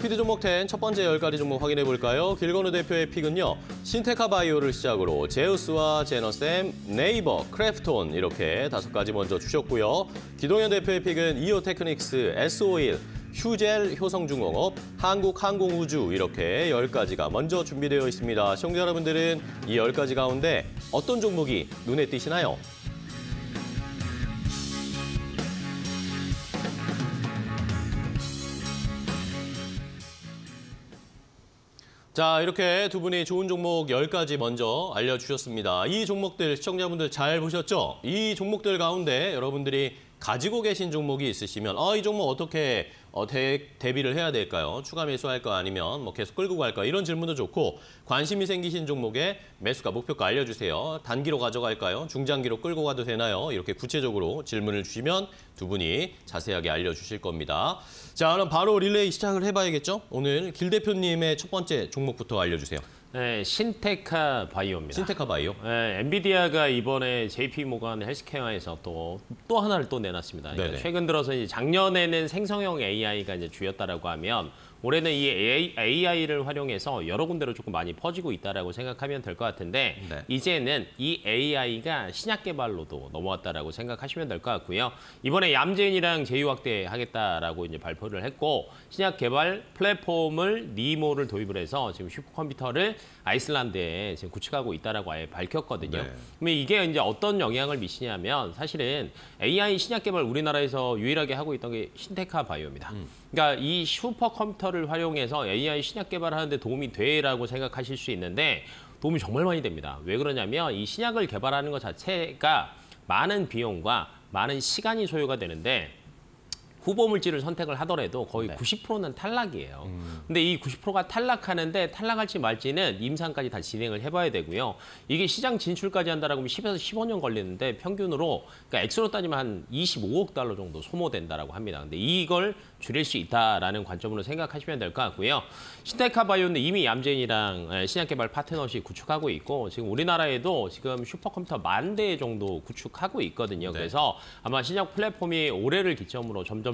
스피드 종목 10 첫 번째 10가지 종목 확인해 볼까요? 길건우 대표의 픽은요. 신테카 바이오를 시작으로 제우스와 제너셈, 네이버, 크래프톤 이렇게 5가지 먼저 주셨고요. 기동현 대표의 픽은 이오테크닉스, S-Oil, 휴젤, 효성중공업, 한국항공우주 이렇게 10가지가 먼저 준비되어 있습니다. 시청자 여러분들은 이 10가지 가운데 어떤 종목이 눈에 띄시나요? 자, 이렇게 두 분이 좋은 종목 10가지 먼저 알려주셨습니다. 이 종목들 시청자분들 잘 보셨죠? 이 종목들 가운데 여러분들이 가지고 계신 종목이 있으시면 이 종목 어떻게 대비를 해야 될까요? 추가 매수할까 아니면 뭐 계속 끌고 갈까? 이런 질문도 좋고 관심이 생기신 종목의 매수가 목표가 알려주세요. 단기로 가져갈까요? 중장기로 끌고 가도 되나요? 이렇게 구체적으로 질문을 주시면 두 분이 자세하게 알려주실 겁니다. 자, 그럼 바로 릴레이 시작을 해봐야겠죠? 오늘 길 대표님의 첫 번째 종목부터 알려주세요. 네, 신테카 바이오입니다. 신테카 바이오? 네, 엔비디아가 이번에 JP 모건 헬스케어에서 또 하나를 또 내놨습니다. 그러니까 최근 들어서 이제 작년에는 생성형 AI가 이제 주였다라고 하면 올해는 이 AI를 활용해서 여러 군데로 조금 많이 퍼지고 있다라고 생각하면 될 것 같은데 이제는 이 AI가 신약 개발로도 넘어왔다라고 생각하시면 될 것 같고요. 이번에 얌제인이랑 제휴 확대하겠다라고 이제 발표를 했고 신약 개발 플랫폼을 니모를 도입을 해서 지금 슈퍼컴퓨터를 아이슬란드에 지금 구축하고 있다라고 아예 밝혔거든요. 네. 그러면 이게 이제 어떤 영향을 미치냐면 사실은 AI 신약 개발 우리나라에서 유일하게 하고 있던 게 신테카 바이오입니다. 그러니까 이 슈퍼컴퓨터를 활용해서 AI 신약 개발하는 데 도움이 되라고 생각하실 수 있는데 도움이 정말 많이 됩니다. 왜 그러냐면 이 신약을 개발하는 것 자체가 많은 비용과 많은 시간이 소요가 되는데 후보 물질을 선택을 하더라도 거의 90%는 탈락이에요. 근데 이 90%가 탈락하는데 탈락할지 말지는 임상까지 다 진행을 해봐야 되고요. 이게 시장 진출까지 한다라고 하면 10에서 15년 걸리는데 평균으로 그러니까 액수로 따지면 한 25억 달러 정도 소모된다라고 합니다. 근데 이걸 줄일 수 있다라는 관점으로 생각하시면 될 것 같고요. 신테카 바이오는 이미 얌제인이랑 신약 개발 파트너십 구축하고 있고 지금 우리나라에도 지금 슈퍼컴퓨터 10,000대 정도 구축하고 있거든요. 그래서 아마 신약 플랫폼이 올해를 기점으로 점점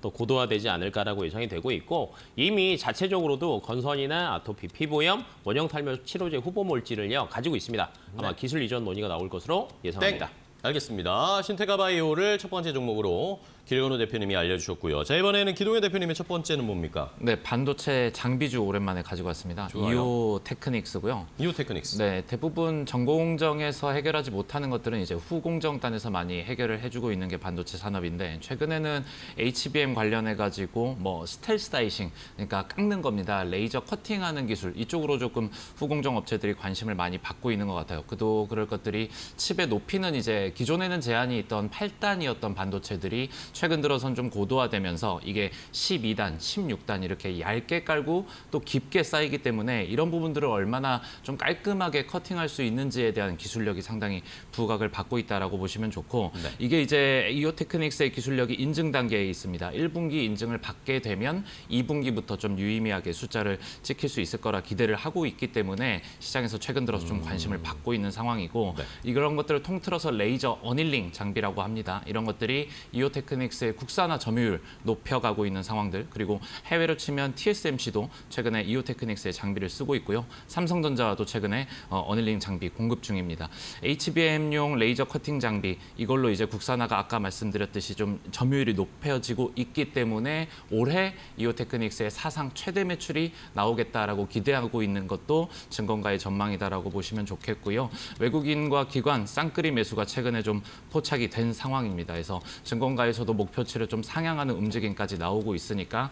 더 고도화되지 않을까라고 예상이 되고 있고 이미 자체적으로도 건선이나 아토피, 피부염, 원형탈모 치료제 후보 물질을요 가지고 있습니다. 아마 기술 이전 논의가 나올 것으로 예상합니다. 땡. 알겠습니다. 신테카 바이오를 첫 번째 종목으로 길건우 대표님이 알려주셨고요. 자, 이번에는 기동현 대표님의 첫 번째는 뭡니까? 네, 반도체 장비주 오랜만에 가지고 왔습니다. 이오테크닉스고요. 이오테크닉스. 네, 대부분 전공정에서 해결하지 못하는 것들은 이제 후공정단에서 많이 해결을 해주고 있는 게 반도체 산업인데 최근에는 HBM 관련해가지고 뭐 스텔스 다이싱, 그러니까 깎는 겁니다. 레이저 커팅하는 기술 이쪽으로 조금 후공정 업체들이 관심을 많이 받고 있는 것 같아요. 그도 그럴 것들이 칩의 높이는 이제 기존에는 제한이 있던 8단이었던 반도체들이 최근 들어선 좀 고도화되면서 이게 12단, 16단 이렇게 얇게 깔고 또 깊게 쌓이기 때문에 이런 부분들을 얼마나 좀 깔끔하게 커팅할 수 있는지에 대한 기술력이 상당히 부각을 받고 있다라고 보시면 좋고 이게 이제 이오테크닉스의 기술력이 인증 단계에 있습니다. 1분기 인증을 받게 되면 2분기부터 좀 유의미하게 숫자를 찍힐 수 있을 거라 기대를 하고 있기 때문에 시장에서 최근 들어서 좀 관심을 받고 있는 상황이고 이런 것들을 통틀어서 레이저 어닐링 장비라고 합니다. 이런 것들이 이오테크닉스의 국산화 점유율 높여가고 있는 상황들 그리고 해외로 치면 TSMC도 최근에 이오테크닉스의 장비를 쓰고 있고요. 삼성전자도 최근에 어닐링 장비 공급 중입니다. HBM용 레이저 커팅 장비 이걸로 이제 국산화가 아까 말씀드렸듯이 좀 점유율이 높여지고 있기 때문에 올해 이오테크닉스의 사상 최대 매출이 나오겠다라고 기대하고 있는 것도 증권가의 전망이다라고 보시면 좋겠고요. 외국인과 기관 쌍끌이 매수가 최근에 좀 포착이 된 상황입니다. 그래서 증권가에서도 목표치를 좀 상향하는 움직임까지 나오고 있으니까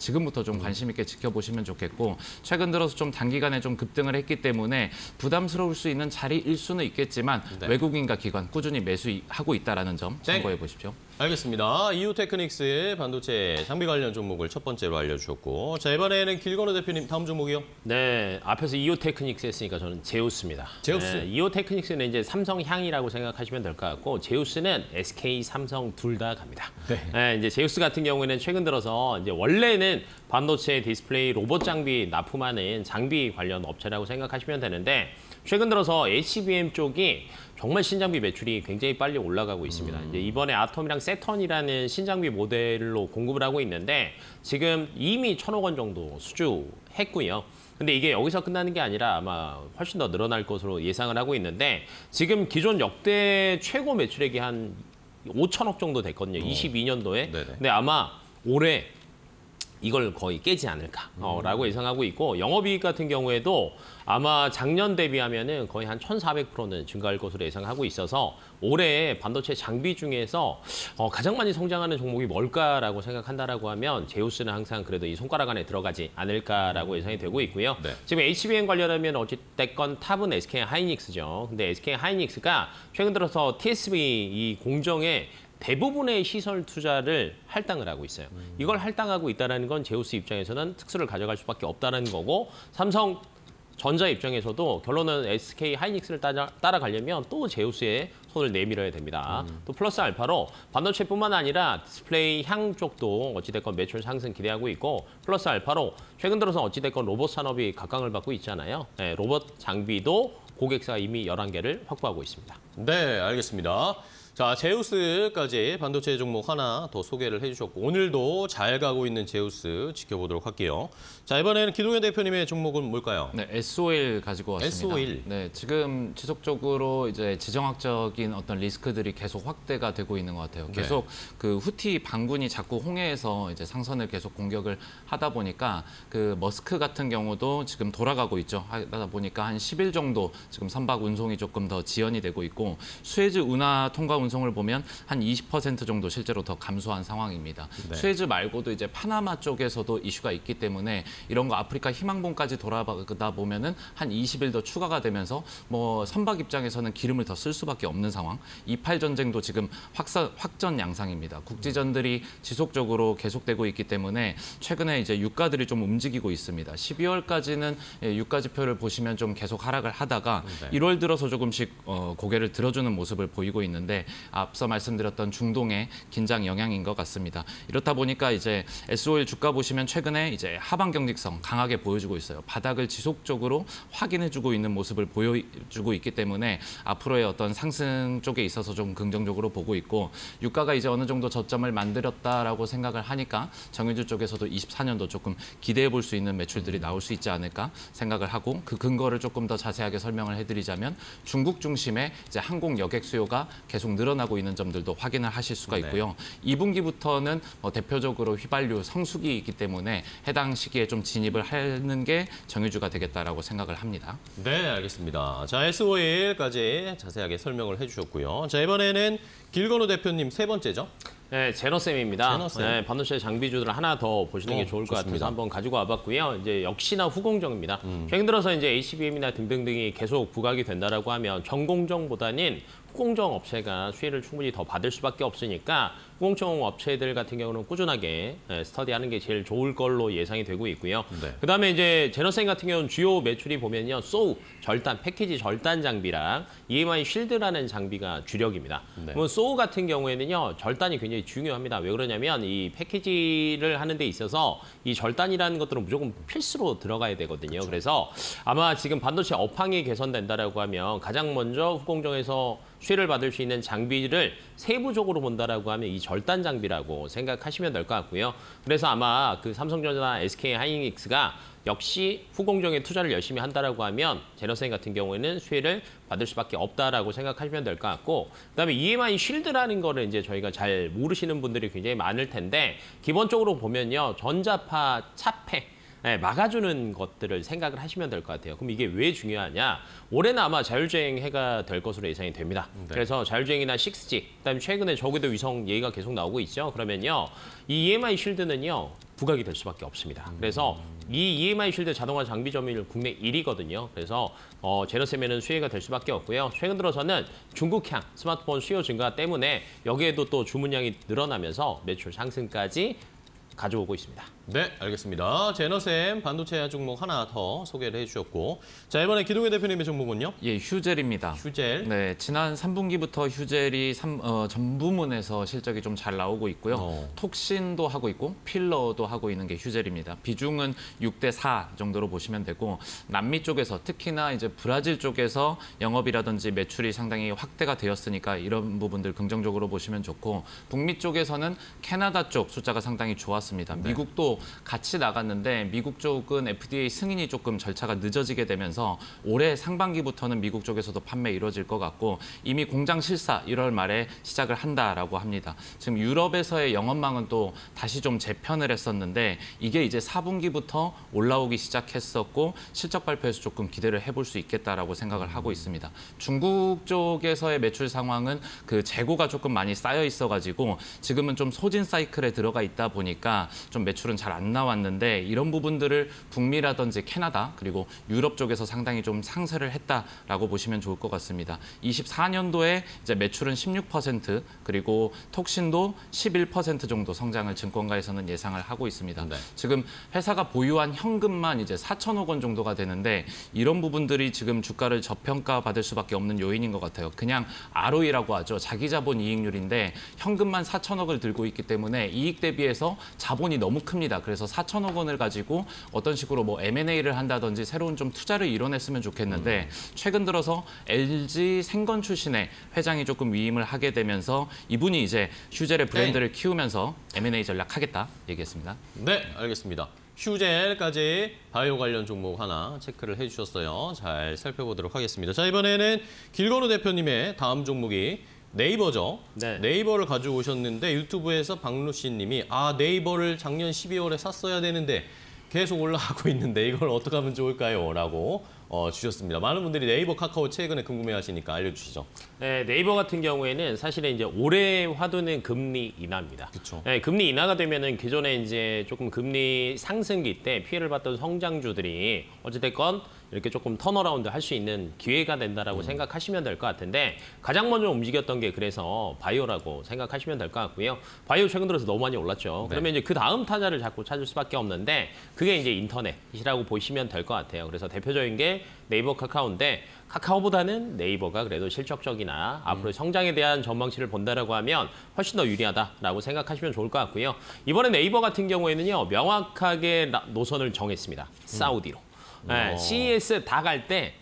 지금부터 좀 관심 있게 지켜보시면 좋겠고 최근 들어서 좀 단기간에 좀 급등을 했기 때문에 부담스러울 수 있는 자리일 수는 있겠지만 외국인과 기관 꾸준히 매수하고 있다는 점 참고해 보십시오. 알겠습니다. 이오테크닉스의 반도체 장비 관련 종목을 첫 번째로 알려주셨고 자 이번에는 길건우 대표님 다음 종목이요. 네, 앞에서 이오테크닉스 했으니까 저는 제우스입니다. 제우스. 네, 이오테크닉스는 이제 삼성향이라고 생각하시면 될 것 같고 제우스는 SK, 삼성 둘 다 갑니다. 네. 네, 이제 제우스 같은 경우에는 최근 들어서 이제 원래는 반도체, 디스플레이, 로봇 장비 납품하는 장비 관련 업체라고 생각하시면 되는데 최근 들어서 HBM 쪽이 정말 신장비 매출이 굉장히 빨리 올라가고 있습니다. 이제 이번에 아톰이랑 세턴이라는 신장비 모델로 공급을 하고 있는데 지금 이미 1,000억 원 정도 수주했고요. 근데 이게 여기서 끝나는 게 아니라 아마 훨씬 더 늘어날 것으로 예상을 하고 있는데 지금 기존 역대 최고 매출액이 한 5,000억 정도 됐거든요. 22년도에. 네네. 근데 아마 올해 이걸 거의 깨지 않을까라고 예상하고 있고 영업이익 같은 경우에도 아마 작년 대비하면은 거의 한 1,400%는 증가할 것으로 예상하고 있어서 올해 반도체 장비 중에서 가장 많이 성장하는 종목이 뭘까라고 생각한다라고 하면 제우스는 항상 그래도 이 손가락 안에 들어가지 않을까라고 예상이 되고 있고요. 네. 지금 HBM 관련하면 어찌됐건 탑은 SK 하이닉스죠. 근데 SK 하이닉스가 최근 들어서 TSV 이 공정에 대부분의 시설 투자를 할당을 하고 있어요. 이걸 할당하고 있다는 건 제우스 입장에서는 특수를 가져갈 수밖에 없다는 거고 삼성 전자 입장에서도 결론은 SK 하이닉스를 따라가려면 또 제우스에 손을 내밀어야 됩니다. 또 플러스 알파로 반도체뿐만 아니라 디스플레이 향 쪽도 어찌됐건 매출 상승 기대하고 있고 플러스 알파로 최근 들어서 어찌됐건 로봇 산업이 각광을 받고 있잖아요. 네, 로봇 장비도 고객사 이미 11개를 확보하고 있습니다. 네, 알겠습니다. 자, 제우스까지 반도체 종목 하나 더 소개를 해주셨고 오늘도 잘 가고 있는 제우스 지켜보도록 할게요. 자, 이번에는 기동현 대표님의 종목은 뭘까요? 네, S-Oil 가지고 왔습니다. S-Oil. 네, 지금 지속적으로 이제 지정학적인 어떤 리스크들이 계속 확대가 되고 있는 것 같아요. 계속 네. 그 후티 반군이 자꾸 홍해에서 이제 상선을 계속 공격을 하다 보니까 그 머스크 같은 경우도 지금 돌아가고 있죠. 하다 보니까 한 10일 정도 지금 선박 운송이 조금 더 지연이 되고 있고 수에즈 운하 통과 운송을 보면 한 20% 정도 실제로 더 감소한 상황입니다. 네. 수에즈 말고도 이제 파나마 쪽에서도 이슈가 있기 때문에 이런 거 아프리카 희망봉까지 돌아가다 보면은 한 20일 더 추가가 되면서 뭐 선박 입장에서는 기름을 더 쓸 수밖에 없는 상황. 2·8 전쟁도 지금 확전 양상입니다. 국지전들이 지속적으로 계속되고 있기 때문에 최근에 이제 유가들이 좀 움직이고 있습니다. 12월까지는 유가 지표를 보시면 좀 계속 하락을 하다가 네. 1월 들어서 조금씩 고개를 들어주는 모습을 보이고 있는데. 앞서 말씀드렸던 중동의 긴장 영향인 것 같습니다. 이렇다 보니까 이제 S-Oil 주가 보시면 최근에 이제 하방 경직성 강하게 보여주고 있어요. 바닥을 지속적으로 확인해주고 있는 모습을 보여주고 있기 때문에 앞으로의 어떤 상승 쪽에 있어서 좀 긍정적으로 보고 있고 유가가 이제 어느 정도 저점을 만들었다라고 생각을 하니까 정유주 쪽에서도 24년도 조금 기대해 볼 수 있는 매출들이 나올 수 있지 않을까 생각을 하고 그 근거를 조금 더 자세하게 설명을 해드리자면 중국 중심의 이제 항공 여객 수요가 계속 늘어나고 있는 점들도 확인을 하실 수가 있고요. 네. 2분기부터는 대표적으로 휘발유 성수기이기 때문에 해당 시기에 좀 진입을 하는 게 정유주가 되겠다라고 생각을 합니다. 네, 알겠습니다. 자, S-Oil까지 자세하게 설명을 해주셨고요. 자, 이번에는 길건우 대표님 세 번째죠? 네, 제너셈입니다. 제너셈. 네, 반도체 장비주들 하나 더 보시는 게 좋을 것 좋습니다. 같아서 한번 가지고 와봤고요. 이제 역시나 후공정입니다. 최근 들어서 이제 HBM이나 등등등이 계속 부각이 된다라고 하면 전공정보다는 후공정 업체가 수혜를 충분히 더 받을 수밖에 없으니까 후공정 업체들 같은 경우는 꾸준하게 스터디하는 게 제일 좋을 걸로 예상이 되고 있고요. 네. 그다음에 이제 제너셈 같은 경우는 주요 매출이 보면요, 소우 절단 패키지 절단 장비랑 EMI 쉴드라는 장비가 주력입니다. 네. 그럼 소우 같은 경우에는요, 절단이 굉장히 중요합니다. 왜 그러냐면 이 패키지를 하는 데 있어서 이 절단이라는 것들은 무조건 필수로 들어가야 되거든요. 그렇죠. 그래서 아마 지금 반도체 업황이 개선된다라고 하면 가장 먼저 후공정에서 수혜를 받을 수 있는 장비를 세부적으로 본다라고 하면 이 절단 장비라고 생각하시면 될 것 같고요. 그래서 아마 그 삼성전자나 SK 하이닉스가 역시 후공정에 투자를 열심히 한다라고 하면 제너셈 같은 경우에는 수혜를 받을 수밖에 없다라고 생각하시면 될 것 같고 그다음에 EMI 쉴드라는 거를 이제 저희가 잘 모르시는 분들이 굉장히 많을 텐데 기본적으로 보면요, 전자파 차폐 네, 막아주는 것들을 생각을 하시면 될 것 같아요. 그럼 이게 왜 중요하냐? 올해는 아마 자율주행 해가 될 것으로 예상이 됩니다. 네. 그래서 자율주행이나 6G, 그다음에 최근에 저궤도 위성 얘기가 계속 나오고 있죠. 그러면요, 이 EMI 쉴드는요, 부각이 될 수밖에 없습니다. 그래서 이 EMI 쉴드 자동화 장비 점유율 국내 1위거든요. 그래서 제너셈에는 수혜가 될 수밖에 없고요. 최근 들어서는 중국향 스마트폰 수요 증가 때문에 여기에도 또 주문량이 늘어나면서 매출 상승까지 가져오고 있습니다. 네, 알겠습니다. 제너셈 반도체 종목 하나 더 소개를 해주셨고, 자 이번에 기동현 대표님의 종목은요? 예, 휴젤입니다. 휴젤. 네, 지난 3분기부터 휴젤이 전 부문에서 실적이 좀 잘 나오고 있고요. 톡신도 하고 있고 필러도 하고 있는 게 휴젤입니다. 비중은 6대4 정도로 보시면 되고, 남미 쪽에서 특히나 이제 브라질 쪽에서 영업이라든지 매출이 상당히 확대가 되었으니까 이런 부분들 긍정적으로 보시면 좋고, 북미 쪽에서는 캐나다 쪽 숫자가 상당히 좋았습니다. 네. 미국도 같이 나갔는데 미국 쪽은 FDA 승인이 조금 절차가 늦어지게 되면서 올해 상반기부터는 미국 쪽에서도 판매 이루어질 것 같고, 이미 공장 실사 1월 말에 시작을 한다라고 합니다. 지금 유럽에서의 영업망은 또 다시 좀 재편을 했었는데 이게 이제 4분기부터 올라오기 시작했었고 실적 발표에서 조금 기대를 해볼 수 있겠다라고 생각을 하고 있습니다. 중국 쪽에서의 매출 상황은 그 재고가 조금 많이 쌓여 있어가지고 지금은 좀 소진 사이클에 들어가 있다 보니까 좀 매출은 잘 안 나왔는데, 이런 부분들을 북미라든지 캐나다 그리고 유럽 쪽에서 상당히 좀 상쇄를 했다라고 보시면 좋을 것 같습니다. 24년도에 이제 매출은 16% 그리고 톡신도 11% 정도 성장을 증권가에서는 예상을 하고 있습니다. 네. 지금 회사가 보유한 현금만 이제 4천억 원 정도가 되는데 이런 부분들이 지금 주가를 저평가받을 수밖에 없는 요인인 것 같아요. 그냥 ROE라고 하죠. 자기자본 이익률인데 현금만 4천억을 들고 있기 때문에 이익 대비해서 자본이 너무 큽니다. 그래서 4천억 원을 가지고 어떤 식으로 뭐 M&A를 한다든지 새로운 좀 투자를 이뤄냈으면 좋겠는데, 최근 들어서 LG 생건 출신의 회장이 조금 위임을 하게 되면서 이분이 이제 휴젤의 브랜드를 키우면서 M&A 전략하겠다 얘기했습니다. 네, 알겠습니다. 휴젤까지 바이오 관련 종목 하나 체크를 해주셨어요. 잘 살펴보도록 하겠습니다. 자, 이번에는 길건우 대표님의 다음 종목이 네이버죠. 네. 네이버를 가지고 오셨는데 유튜브에서 박루 씨님이 아 네이버를 작년 12월에 샀어야 되는데 계속 올라가고 있는데 이걸 어떻게 하면 좋을까요? 라고 주셨습니다. 많은 분들이 네이버, 카카오 최근에 궁금해하시니까 알려주시죠. 네, 네이버 같은 경우에는 사실은 이제 올해 화두는 금리 인하입니다. 그렇죠. 네, 금리 인하가 되면은 기존에 이제 조금 금리 상승기 때 피해를 봤던 성장주들이 어찌됐건 이렇게 조금 턴어라운드 할 수 있는 기회가 된다라고 생각하시면 될 것 같은데, 가장 먼저 움직였던 게 그래서 바이오라고 생각하시면 될 것 같고요. 바이오 최근 들어서 너무 많이 올랐죠. 네. 그러면 이제 그 다음 타자를 자꾸 찾을 수밖에 없는데 그게 이제 인터넷이라고 보시면 될 것 같아요. 그래서 대표적인 게 네이버, 카카오인데 카카오보다는 네이버가 그래도 실적적이나 앞으로 성장에 대한 전망치를 본다라고 하면 훨씬 더 유리하다라고 생각하시면 좋을 것 같고요. 이번에 네이버 같은 경우에는요, 명확하게 노선을 정했습니다. 사우디로. 네, CES 다 갈 때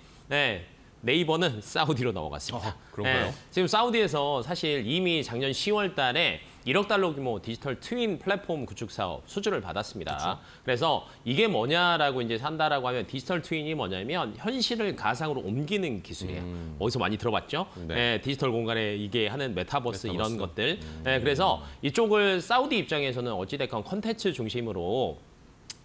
네이버는 사우디로 넘어갔습니다. 그런가요? 네, 지금 사우디에서 사실 이미 작년 10월 달에 1억 달러 규모 디지털 트윈 플랫폼 구축 사업 수주를 받았습니다. 그쵸? 그래서 이게 뭐냐라고 이제 산다라고 하면 디지털 트윈이 뭐냐면 현실을 가상으로 옮기는 기술이에요. 어디서 많이 들어봤죠? 네. 네, 디지털 공간에 이게 하는 메타버스 이런 것들. 네, 그래서 이쪽을 사우디 입장에서는 어찌됐건 콘텐츠 중심으로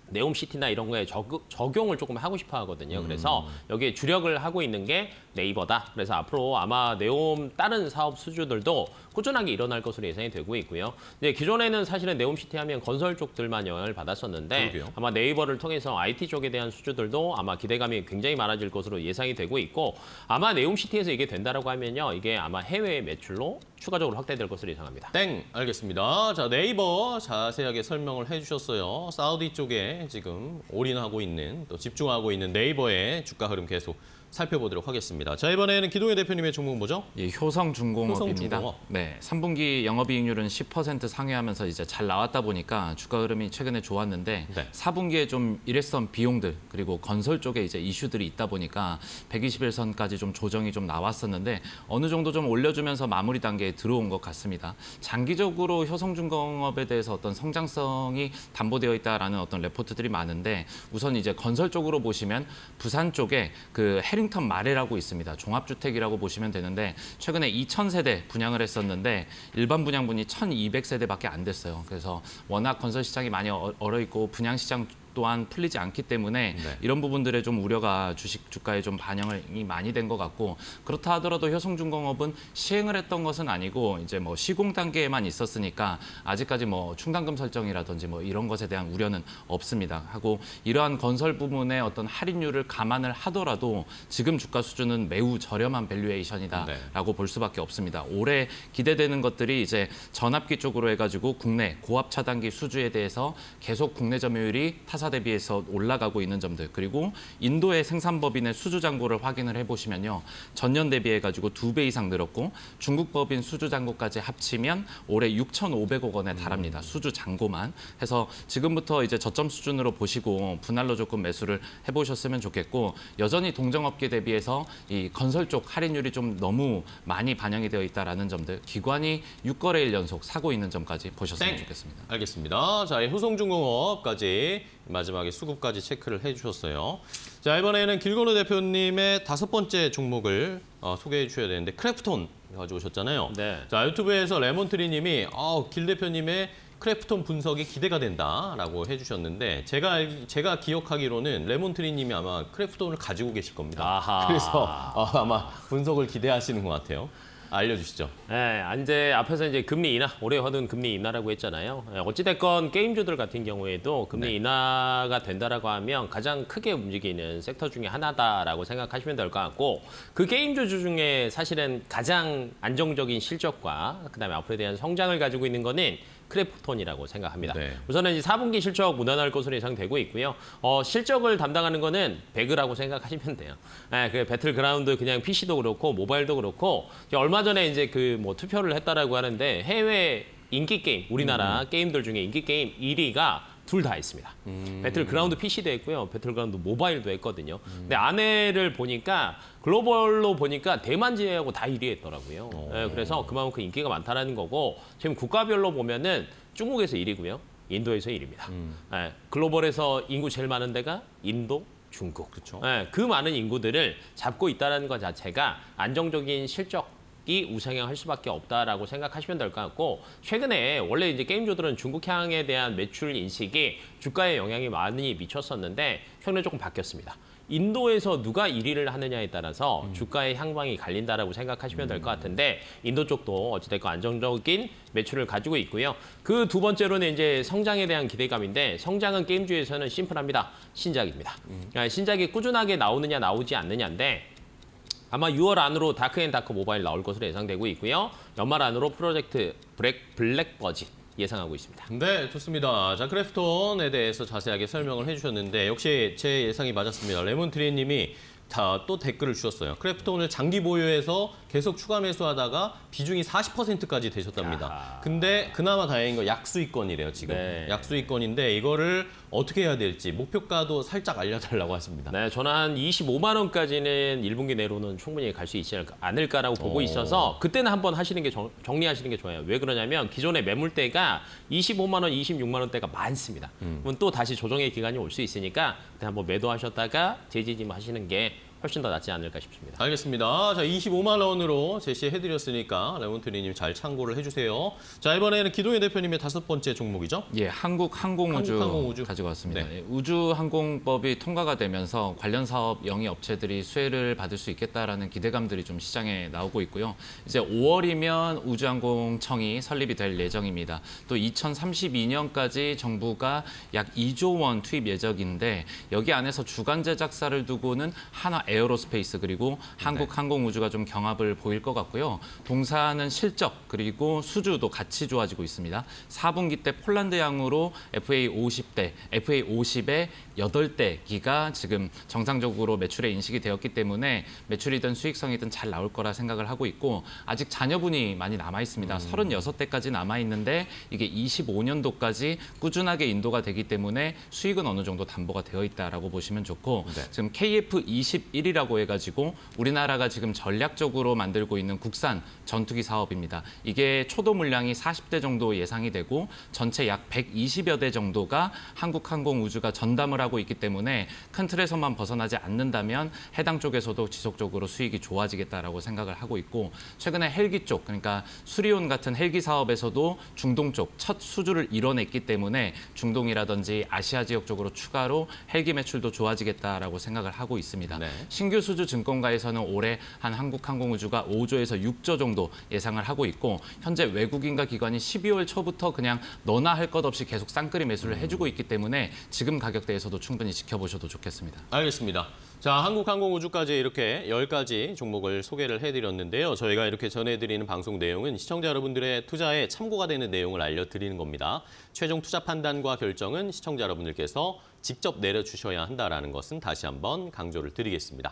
네옴 시티나 이런 거에 적용을 조금 하고 싶어 하거든요. 그래서 여기에 주력을 하고 있는 게 네이버다. 그래서 앞으로 아마 네옴 다른 사업 수주들도 꾸준하게 일어날 것으로 예상이 되고 있고요. 이제 기존에는 사실은 네옴 시티 하면 건설 쪽들만 영향을 받았었는데 그러게요. 아마 네이버를 통해서 IT 쪽에 대한 수주들도 아마 기대감이 굉장히 많아질 것으로 예상이 되고 있고, 아마 네옴 시티에서 이게 된다라고 하면요, 이게 아마 해외 매출로 추가적으로 확대될 것으로 예상합니다. 땡! 알겠습니다. 자, 네이버 자세하게 설명을 해주셨어요. 사우디 쪽에 지금 올인하고 있는, 또 집중하고 있는 네이버의 주가 흐름 계속 살펴보도록 하겠습니다. 자, 이번에는 기동현 대표님의 종목은 뭐죠? 예, 효성중공업입니다. 효성중공업. 네, 3분기 영업이익률은 10% 상회하면서 이제 잘 나왔다 보니까 주가 흐름이 최근에 좋았는데 4분기에 좀 일회성 비용들 그리고 건설 쪽에 이제 이슈들이 있다 보니까 121선까지 좀 조정이 좀 나왔었는데 어느 정도 좀 올려주면서 마무리 단계에 들어온 것 같습니다. 장기적으로 효성중공업에 대해서 어떤 성장성이 담보되어 있다라는 어떤 레포트들이 많은데, 우선 이제 건설 쪽으로 보시면 부산 쪽에 그 해링턴 마레라고 있습니다. 종합주택이라고 보시면 되는데 최근에 2,000세대 분양을 했었는데 일반 분양분이 1,200세대밖에 안 됐어요. 그래서 워낙 건설 시장이 많이 얼어있고 분양 시장 또한 풀리지 않기 때문에 네. 이런 부분들에 좀 우려가 주식 주가에 좀 반영이 많이 된 것 같고, 그렇다 하더라도 효성중공업은 시행을 했던 것은 아니고 이제 뭐 시공 단계에만 있었으니까 아직까지 뭐 충당금 설정이라든지 뭐 이런 것에 대한 우려는 없습니다. 하고 이러한 건설 부문의 어떤 할인율을 감안을 하더라도 지금 주가 수준은 매우 저렴한 밸류에이션이다라고 네. 볼 수밖에 없습니다. 올해 기대되는 것들이 이제 전압기 쪽으로 해가지고 국내 고압 차단기 수주에 대해서 계속 국내 점유율이 타사 대비해서 올라가고 있는 점들, 그리고 인도의 생산법인의 수주 잔고를 확인을 해보시면요, 전년 대비해가지고 2배 이상 늘었고 중국 법인 수주 잔고까지 합치면 올해 6,500억 원에 달합니다. 수주 잔고만 해서 지금부터 이제 저점 수준으로 보시고 분할로 조금 매수를 해보셨으면 좋겠고, 여전히 동종업계 대비해서 이 건설 쪽 할인율이 좀 너무 많이 반영이 되어 있다라는 점들, 기관이 6거래일 연속 사고 있는 점까지 보셨으면 좋겠습니다. 알겠습니다. 자, 효성중공업까지 마지막에 수급까지 체크를 해주셨어요. 자, 이번에는 길건우 대표님의 5번째 종목을 소개해 주셔야 되는데, 크래프톤 가져오셨잖아요. 네. 자, 유튜브에서 레몬트리님이 길 대표님의 크래프톤 분석이 기대가 된다라고 해주셨는데, 제가 기억하기로는 레몬트리님이 아마 크래프톤을 가지고 계실 겁니다. 아하. 그래서 아마 분석을 기대하시는 것 같아요. 알려주시죠. 네, 이제 앞에서 이제 금리 인하, 올해 화두는 금리 인하라고 했잖아요. 어찌됐건 게임주들 같은 경우에도 금리 네. 인하가 된다라고 하면 가장 크게 움직이는 섹터 중에 하나다라고 생각하시면 될 것 같고, 그 게임주 중에 사실은 가장 안정적인 실적과 그다음에 앞으로 대한 성장을 가지고 있는 거는 크래프톤이라고 생각합니다. 네. 우선은 이제 4분기 실적 무난할 것으로 예상되고 있고요. 실적을 담당하는 거는 배그라고 생각하시면 돼요. 네, 그 배틀그라운드 그냥 PC도 그렇고 모바일도 그렇고, 얼마 전에 이제 그 뭐 투표를 했다라고 하는데 해외 인기 게임, 우리나라 게임들 중에 인기 게임 1위가 둘 다 있습니다. 배틀그라운드 PC도 했고요. 배틀그라운드 모바일도 했거든요. 근데 안에를 보니까 글로벌로 보니까 대만 제외하고 다 1위 했더라고요. 네, 그래서 그만큼 인기가 많다는 거고, 지금 국가별로 보면은 중국에서 1위고요. 인도에서 1위입니다. 네, 글로벌에서 인구 제일 많은 데가 인도, 중국. 그쵸? 네, 그 많은 인구들을 잡고 있다는 것 자체가 안정적인 실적 이 우상향할 수밖에 없다라고 생각하시면 될 것 같고, 최근에 원래 이제 게임주들은 중국향에 대한 매출 인식이 주가에 영향이 많이 미쳤었는데 최근에 조금 바뀌었습니다. 인도에서 누가 1위를 하느냐에 따라서 주가의 향방이 갈린다라고 생각하시면 될 것 같은데, 인도 쪽도 어찌됐건 안정적인 매출을 가지고 있고요. 그 두 번째로는 이제 성장에 대한 기대감인데, 성장은 게임주에서는 심플합니다. 신작입니다. 신작이 꾸준하게 나오느냐 나오지 않느냐인데, 아마 6월 안으로 다크 앤 다크 모바일 나올 것으로 예상되고 있고요. 연말 안으로 프로젝트 블랙 버진 예상하고 있습니다. 네, 좋습니다. 자, 크래프톤에 대해서 자세하게 설명을 해주셨는데, 역시 제 예상이 맞았습니다. 레몬트리 님이 또 댓글을 주셨어요. 크래프톤을 장기 보유해서 계속 추가 매수하다가 비중이 40%까지 되셨답니다. 아하. 근데 그나마 다행인 건 약수익권이래요, 지금. 네. 약수익권인데 이거를 어떻게 해야 될지 목표가도 살짝 알려달라고 하십니다. 네, 저는 한 25만 원까지는 1분기 내로는 충분히 갈 수 있지 않을까라고 보고 있어서 그때는 한번 하시는 게 정리하시는 게 좋아요. 왜 그러냐면 기존에 매물대가 25만 원, 26만 원대가 많습니다. 그럼 또 다시 조정의 기간이 올 수 있으니까 그때 한번 매도하셨다가 재지짐 하시는 게 훨씬 더 낫지 않을까 싶습니다. 알겠습니다. 자, 25만 원으로 제시해드렸으니까 레몬트리님 잘 참고를 해주세요. 자, 이번에는 기동현 대표님의 5번째 종목이죠? 예, 한국항공우주 가지고 왔습니다. 네. 우주항공법이 통과가 되면서 관련 사업 영위 업체들이 수혜를 받을 수 있겠다라는 기대감들이 좀 시장에 나오고 있고요. 이제 5월이면 우주항공청이 설립이 될 예정입니다. 또 2032년까지 정부가 약 2조 원 투입 예정인데, 여기 안에서 주간 제작사를 두고는 하나 에어로스페이스 그리고 한국항공우주가 좀 경합을 보일 것 같고요. 동사는 실적 그리고 수주도 같이 좋아지고 있습니다. 4분기 때 폴란드향으로 FA50의 8대기가 지금 정상적으로 매출에 인식이 되었기 때문에 매출이든 수익성이든 잘 나올 거라 생각을 하고 있고, 아직 잔여분이 많이 남아있습니다. 36대까지 남아있는데 이게 25년도까지 꾸준하게 인도가 되기 때문에 수익은 어느 정도 담보가 되어 있다라고 보시면 좋고, 지금 KF-21 1이라고 해가지고 우리나라가 지금 전략적으로 만들고 있는 국산 전투기 사업입니다. 이게 초도 물량이 40대 정도 예상이 되고 전체 약 120여 대 정도가 한국항공우주가 전담을 하고 있기 때문에 큰 틀에서만 벗어나지 않는다면 해당 쪽에서도 지속적으로 수익이 좋아지겠다라고 생각을 하고 있고 최근에 헬기 쪽, 그러니까 수리온 같은 헬기 사업에서도 중동 쪽 첫 수주를 이뤄냈기 때문에 중동이라든지 아시아 지역 쪽으로 추가로 헬기 매출도 좋아지겠다라고 생각을 하고 있습니다. 네. 신규 수주 증권가에서는 올해 한 한국항공우주가 5조에서 6조 정도 예상을 하고 있고 현재 외국인과 기관이 12월 초부터 그냥 너나 할 것 없이 계속 쌍끌이 매수를 해주고 있기 때문에 지금 가격대에서도 충분히 지켜보셔도 좋겠습니다. 알겠습니다. 자, 한국항공우주까지 이렇게 10가지 종목을 소개를 해드렸는데요. 저희가 이렇게 전해드리는 방송 내용은 시청자 여러분들의 투자에 참고가 되는 내용을 알려드리는 겁니다. 최종 투자 판단과 결정은 시청자 여러분들께서 직접 내려주셔야 한다는 것은 다시 한번 강조를 드리겠습니다.